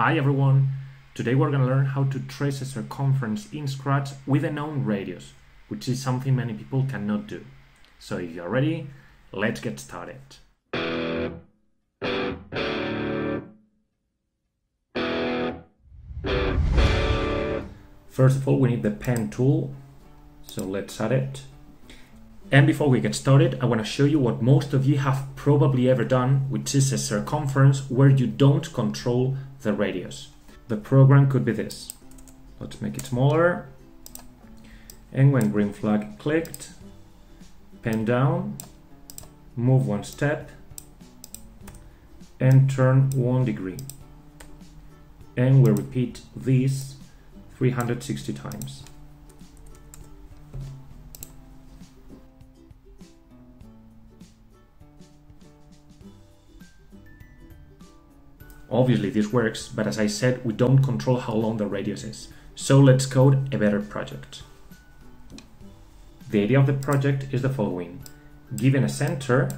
Hi everyone, today we're going to learn how to trace a circumference in Scratch with a known radius, which is something many people cannot do. So if you're ready, let's get started. First of all, we need the pen tool, so let's add it. And before we get started, I want to show you what most of you have probably ever done, which is a circumference where you don't control the radius. The program could be this. Let's make it smaller. And when green flag clicked, pen down, move one step, and turn 1 degree. And we repeat this 360 times. Obviously this works, but as I said, we don't control how long the radius is. So let's code a better project. The idea of the project is the following. Given a center,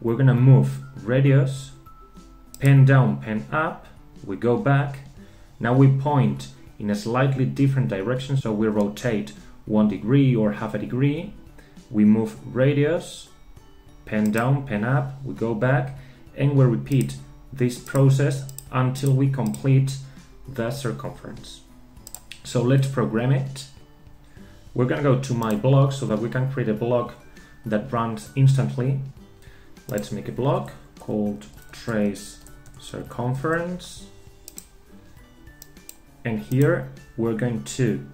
we're gonna move radius, pen down, pen up, we go back. Now we point in a slightly different direction, so we rotate 1 degree or 0.5 degree. We move radius, pen down, pen up, we go back, and we repeat this process until we complete the circumference. So let's program it. We're gonna go to my block so that we can create a block that runs instantly. Let's make a block called trace circumference. And here we're going to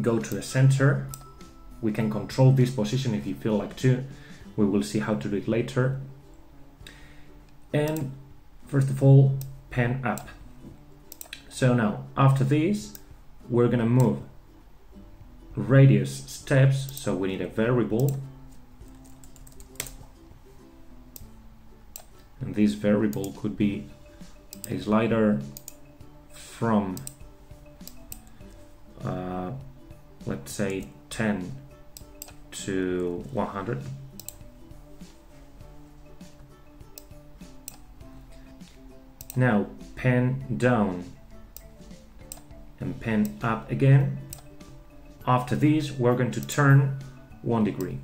go to the center. We can control this position if you feel like to. We will see how to do it later. And first of all, pen up. So now, after this, we're gonna move radius steps, so we need a variable. And this variable could be a slider from, let's say, 10 to 100. Now pen down and pen up again. After this, we're going to turn 1 degree.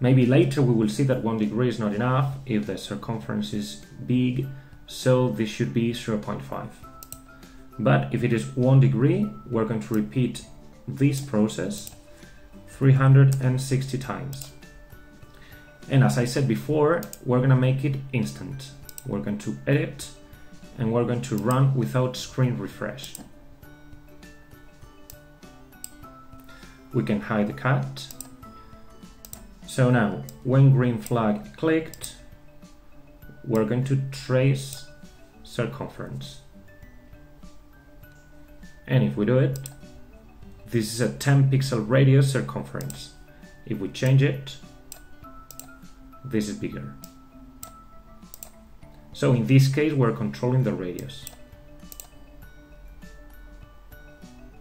Maybe later we will see that 1 degree is not enough if the circumference is big, so this should be 0.5. But if it is 1 degree, we're going to repeat this process 360 times. And as I said before, we're going to make it instant. We're going to edit and we're going to run without screen refresh. We can hide the cut. So now, when green flag clicked, we're going to trace circumference. And if we do it, this is a 10-pixel radius circumference. If we change it, this is bigger. So in this case, we're controlling the radius.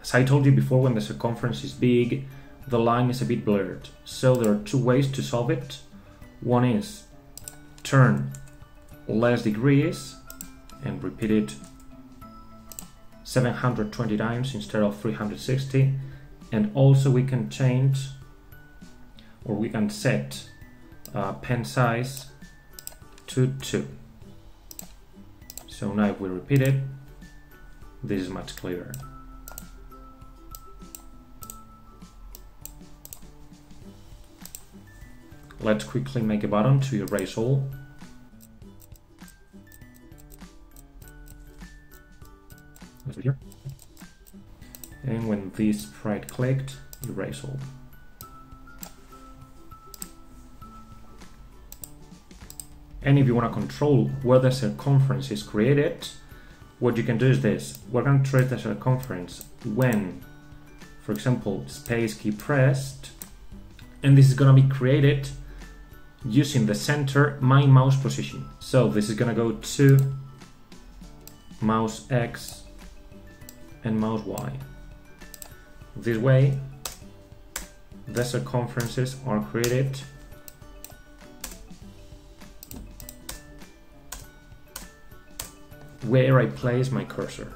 As I told you before, when the circumference is big, the line is a bit blurred. So there are two ways to solve it. One is turn less degrees and repeat it 720 times instead of 360. And also we can change, or we can set pen size to 2. So now if we repeat it, this is much clearer. Let's quickly make a button to erase all. Let's do it here. And when this sprite clicked, erase all. And if you want to control where the circumference is created, what you can do is this. We're going to trace the circumference when, for example, space key pressed, and this is going to be created using the center my mouse position. So this is going to go to mouse X and mouse Y. This way, the circumferences are created where I place my cursor.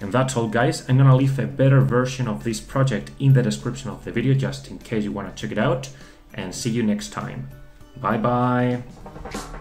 And that's all, guys. I'm gonna leave a better version of this project in the description of the video, just in case you wanna check it out, and see you next time. Bye bye.